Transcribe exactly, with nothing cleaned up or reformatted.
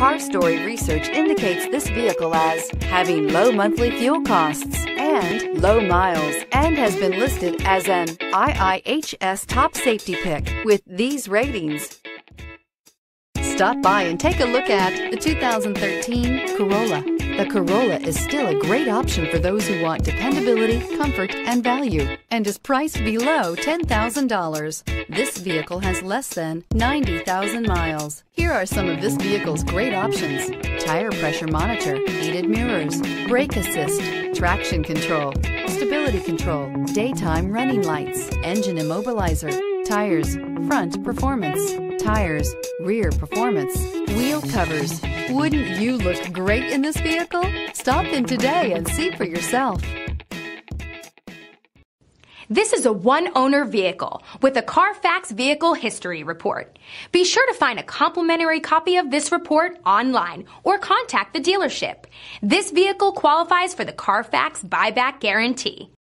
CarStory research indicates this vehicle as having low monthly fuel costs and low miles, and has been listed as an I I H S top safety pick with these ratings. Stop by and take a look at the two thousand thirteen Corolla. The Corolla is still a great option for those who want dependability, comfort, and value, and is priced below ten thousand dollars. This vehicle has less than ninety thousand miles. Here are some of this vehicle's great options: tire pressure monitor, heated mirrors, brake assist, traction control, stability control, daytime running lights, engine immobilizer, tires, front performance, tires, rear performance, wheel covers. Wouldn't you look great in this vehicle? Stop in today and see for yourself. This is a one-owner vehicle with a Carfax Vehicle History Report. Be sure to find a complimentary copy of this report online or contact the dealership. This vehicle qualifies for the Carfax Buyback Guarantee.